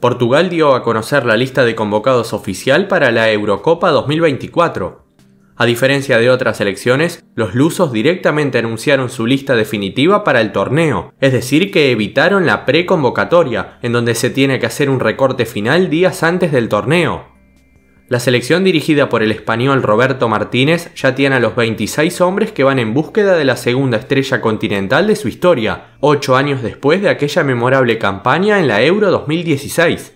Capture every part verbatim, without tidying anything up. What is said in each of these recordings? Portugal dio a conocer la lista de convocados oficial para la Eurocopa dos mil veinticuatro. A diferencia de otras selecciones, los lusos directamente anunciaron su lista definitiva para el torneo, es decir que evitaron la preconvocatoria, en donde se tiene que hacer un recorte final días antes del torneo. La selección dirigida por el español Roberto Martínez ya tiene a los veintiséis hombres que van en búsqueda de la segunda estrella continental de su historia, ocho años después de aquella memorable campaña en la Euro dos mil dieciséis.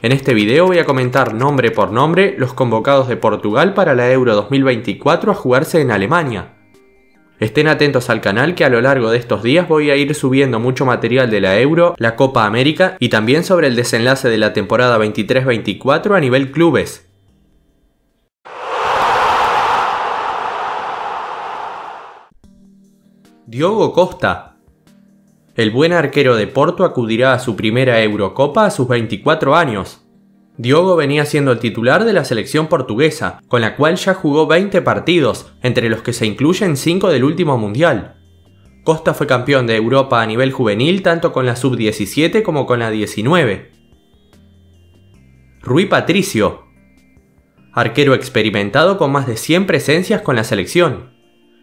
En este video voy a comentar nombre por nombre los convocados de Portugal para la Euro dos mil veinticuatro a jugarse en Alemania. Estén atentos al canal, que a lo largo de estos días voy a ir subiendo mucho material de la Euro, la Copa América y también sobre el desenlace de la temporada veintitrés veinticuatro a nivel clubes. Diogo Costa. El buen arquero de Porto acudirá a su primera Eurocopa a sus veinticuatro años. Diogo venía siendo el titular de la selección portuguesa, con la cual ya jugó veinte partidos, entre los que se incluyen cinco del último mundial. Costa fue campeón de Europa a nivel juvenil tanto con la sub diecisiete como con la diecinueve. Rui Patricio. Arquero experimentado con más de cien presencias con la selección.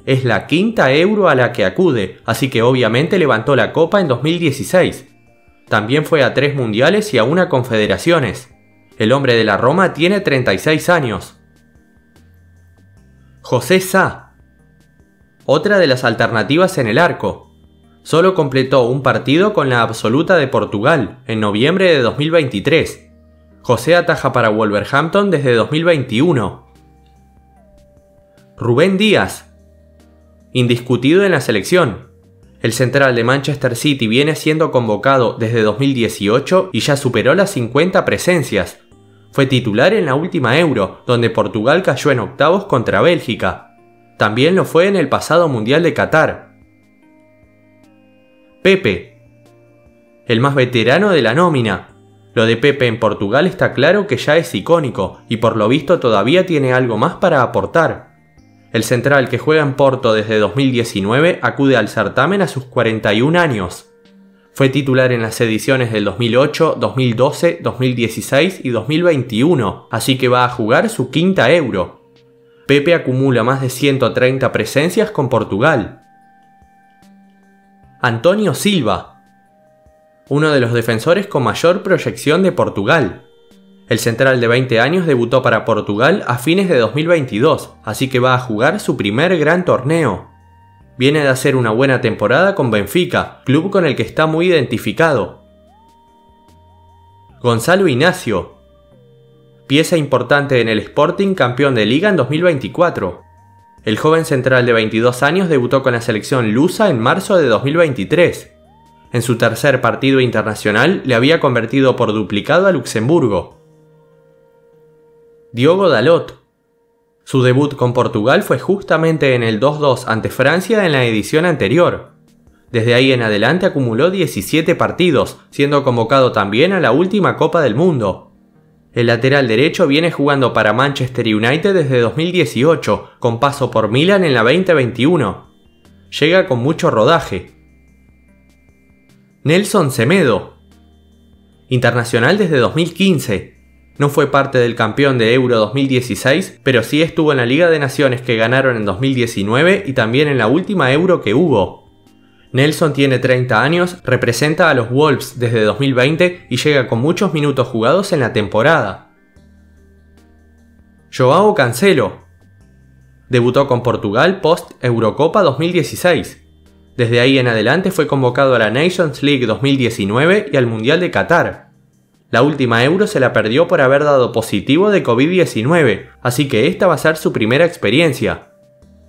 Es la quinta Euro a la que acude, así que obviamente levantó la copa en dos mil dieciséis. También fue a tres mundiales y a una confederaciones. El hombre de la Roma tiene treinta y seis años. José Sá. Otra de las alternativas en el arco. Solo completó un partido con la absoluta de Portugal, en noviembre de dos mil veintitrés. José ataja para Wolverhampton desde dos mil veintiuno. Rubén Díaz. Indiscutido en la selección. El central de Manchester City viene siendo convocado desde dos mil dieciocho y ya superó las cincuenta presencias. Fue titular en la última Euro, donde Portugal cayó en octavos contra Bélgica. También lo fue en el pasado Mundial de Qatar. Pepe. El más veterano de la nómina. Lo de Pepe en Portugal está claro que ya es icónico y por lo visto todavía tiene algo más para aportar. El central, que juega en Porto desde dos mil diecinueve, acude al certamen a sus cuarenta y un años. Fue titular en las ediciones del dos mil ocho, dos mil doce, dos mil dieciséis y dos mil veintiuno, así que va a jugar su quinta Euro. Pepe acumula más de ciento treinta presencias con Portugal. Antonio Silva. Uno de los defensores con mayor proyección de Portugal. El central de veinte años debutó para Portugal a fines de dos mil veintidós, así que va a jugar su primer gran torneo. Viene de hacer una buena temporada con Benfica, club con el que está muy identificado. Gonçalo Inácio. Pieza importante en el Sporting, campeón de Liga en dos mil veinticuatro. El joven central de veintidós años debutó con la selección lusa en marzo de dos mil veintitrés. En su tercer partido internacional le había convertido por duplicado a Luxemburgo. Diogo Dalot. Su debut con Portugal fue justamente en el dos dos ante Francia en la edición anterior. Desde ahí en adelante acumuló diecisiete partidos, siendo convocado también a la última Copa del Mundo. El lateral derecho viene jugando para Manchester United desde dos mil dieciocho, con paso por Milán en la veinte veintiuno. Llega con mucho rodaje. Nelson Semedo. Internacional desde dos mil quince. No fue parte del campeón de Euro dos mil dieciséis, pero sí estuvo en la Liga de Naciones que ganaron en dos mil diecinueve y también en la última Euro que hubo. Nelson tiene treinta años, representa a los Wolves desde dos mil veinte y llega con muchos minutos jugados en la temporada. João Cancelo. Debutó con Portugal post Eurocopa dos mil dieciséis. Desde ahí en adelante fue convocado a la Nations League dos mil diecinueve y al Mundial de Qatar. La última Euro se la perdió por haber dado positivo de COVID diecinueve, así que esta va a ser su primera experiencia.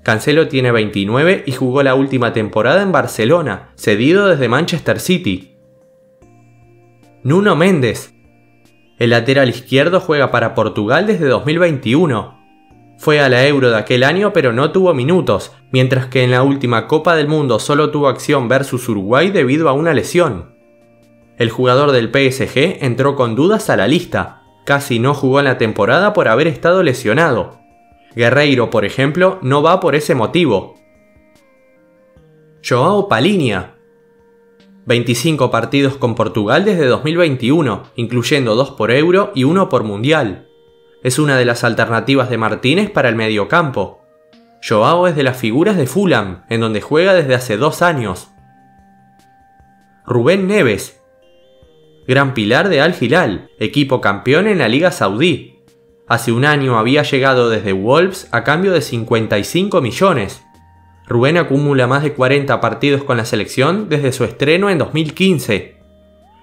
Cancelo tiene veintinueve y jugó la última temporada en Barcelona, cedido desde Manchester City. Nuno Mendes. El lateral izquierdo juega para Portugal desde dos mil veintiuno. Fue a la Euro de aquel año pero no tuvo minutos, mientras que en la última Copa del Mundo solo tuvo acción versus Uruguay debido a una lesión. El jugador del P S G entró con dudas a la lista, casi no jugó en la temporada por haber estado lesionado. Guerreiro, por ejemplo, no va por ese motivo. João Palhinha. veinticinco partidos con Portugal desde dos mil veintiuno, incluyendo dos por Euro y uno por Mundial. Es una de las alternativas de Martínez para el mediocampo. João es de las figuras de Fulham, en donde juega desde hace dos años. Rubén Neves, gran pilar de Al-Hilal, equipo campeón en la Liga Saudí. Hace un año había llegado desde Wolves a cambio de cincuenta y cinco millones. Rubén acumula más de cuarenta partidos con la selección desde su estreno en dos mil quince.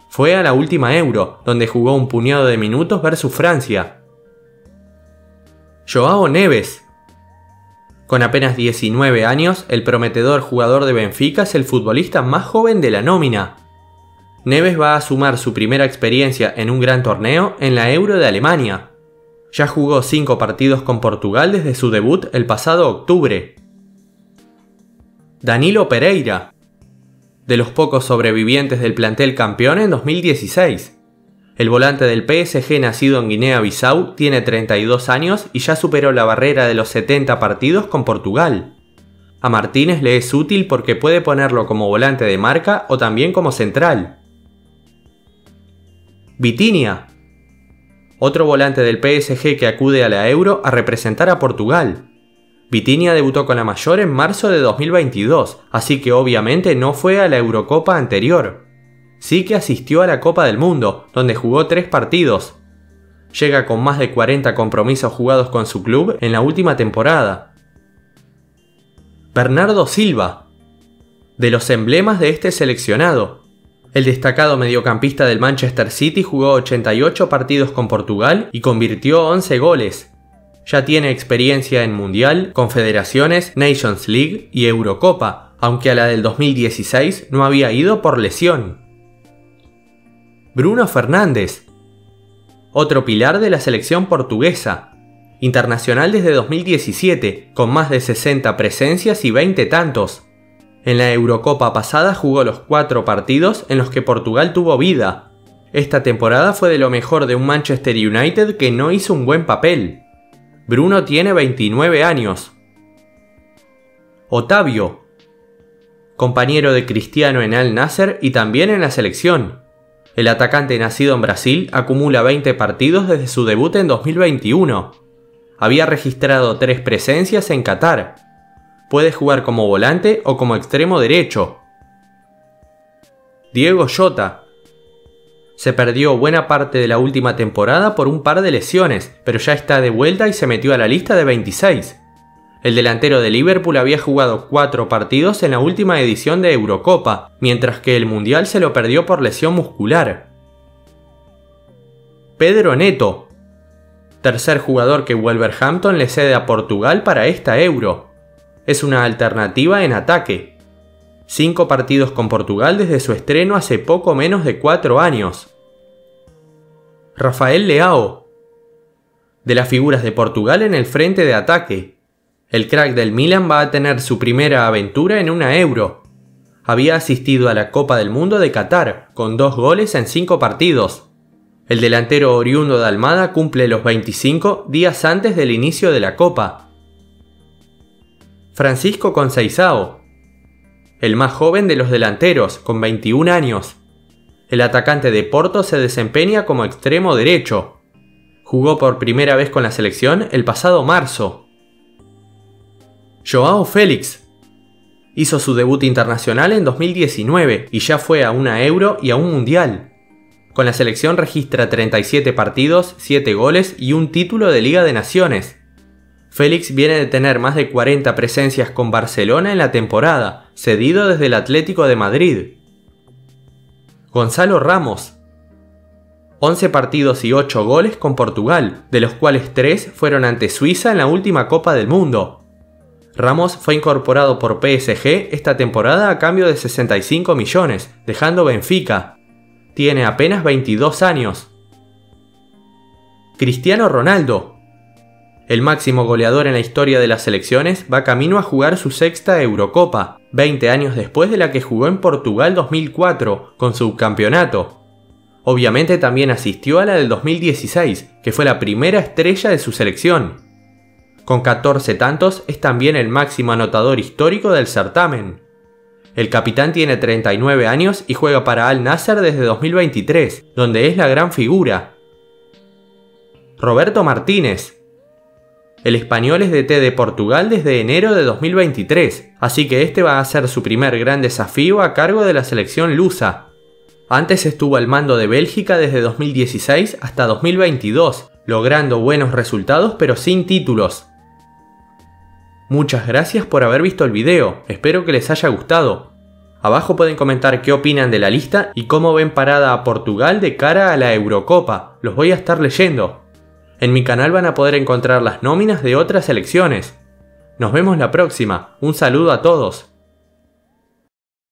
Fue a la última Euro, donde jugó un puñado de minutos versus Francia. João Neves. Con apenas diecinueve años, el prometedor jugador de Benfica es el futbolista más joven de la nómina. Neves va a sumar su primera experiencia en un gran torneo en la Euro de Alemania. Ya jugó cinco partidos con Portugal desde su debut el pasado octubre. Danilo Pereira, de los pocos sobrevivientes del plantel campeón en dos mil dieciséis. El volante del P S G nacido en Guinea-Bissau tiene treinta y dos años y ya superó la barrera de los setenta partidos con Portugal. A Martínez le es útil porque puede ponerlo como volante de marca o también como central. Vitinha, otro volante del P S G que acude a la Euro a representar a Portugal. Vitinha debutó con la mayor en marzo de dos mil veintidós, así que obviamente no fue a la Eurocopa anterior. Sí que asistió a la Copa del Mundo, donde jugó tres partidos. Llega con más de cuarenta compromisos jugados con su club en la última temporada. Bernardo Silva, de los emblemas de este seleccionado. El destacado mediocampista del Manchester City jugó ochenta y ocho partidos con Portugal y convirtió once goles. Ya tiene experiencia en Mundial, Confederaciones, Nations League y Eurocopa, aunque a la del dos mil dieciséis no había ido por lesión. Bruno Fernández, otro pilar de la selección portuguesa, internacional desde dos mil diecisiete, con más de sesenta presencias y veinte tantos. En la Eurocopa pasada jugó los cuatro partidos en los que Portugal tuvo vida. Esta temporada fue de lo mejor de un Manchester United que no hizo un buen papel. Bruno tiene veintinueve años. Otavio, compañero de Cristiano en Al-Nassr y también en la selección. El atacante nacido en Brasil acumula veinte partidos desde su debut en dos mil veintiuno. Había registrado tres presencias en Qatar. Puede jugar como volante o como extremo derecho. Diego Jota. Se perdió buena parte de la última temporada por un par de lesiones, pero ya está de vuelta y se metió a la lista de veintiséis. El delantero de Liverpool había jugado cuatro partidos en la última edición de Eurocopa, mientras que el Mundial se lo perdió por lesión muscular. Pedro Neto, tercer jugador que Wolverhampton le cede a Portugal para esta Euro. Es una alternativa en ataque. Cinco partidos con Portugal desde su estreno hace poco menos de cuatro años. Rafael Leao, de las figuras de Portugal en el frente de ataque. El crack del Milán va a tener su primera aventura en una Euro. Había asistido a la Copa del Mundo de Qatar, con dos goles en cinco partidos. El delantero oriundo de Almada cumple los veinticinco días antes del inicio de la Copa. Francisco Conceição, el más joven de los delanteros, con veintiún años. El atacante de Porto se desempeña como extremo derecho. Jugó por primera vez con la selección el pasado marzo. João Félix hizo su debut internacional en dos mil diecinueve y ya fue a una Euro y a un Mundial. Con la selección registra treinta y siete partidos, siete goles y un título de Liga de Naciones. Félix viene de tener más de cuarenta presencias con Barcelona en la temporada, cedido desde el Atlético de Madrid. Gonzalo Ramos, once partidos y ocho goles con Portugal, de los cuales tres fueron ante Suiza en la última Copa del Mundo. Ramos fue incorporado por P S G esta temporada a cambio de sesenta y cinco millones, dejando Benfica. Tiene apenas veintidós años. Cristiano Ronaldo, el máximo goleador en la historia de las selecciones, va camino a jugar su sexta Eurocopa, veinte años después de la que jugó en Portugal dos mil cuatro, con subcampeonato. Obviamente también asistió a la del dos mil dieciséis, que fue la primera estrella de su selección. Con catorce tantos es también el máximo anotador histórico del certamen. El capitán tiene treinta y nueve años y juega para Al-Nassr desde dos mil veintitrés, donde es la gran figura. Roberto Martínez. El español es D T de Portugal desde enero de dos mil veintitrés, así que este va a ser su primer gran desafío a cargo de la selección lusa. Antes estuvo al mando de Bélgica desde dos mil dieciséis hasta dos mil veintidós, logrando buenos resultados pero sin títulos. Muchas gracias por haber visto el video, espero que les haya gustado. Abajo pueden comentar qué opinan de la lista y cómo ven parada a Portugal de cara a la Eurocopa, los voy a estar leyendo. En mi canal van a poder encontrar las nóminas de otras selecciones. Nos vemos la próxima, un saludo a todos.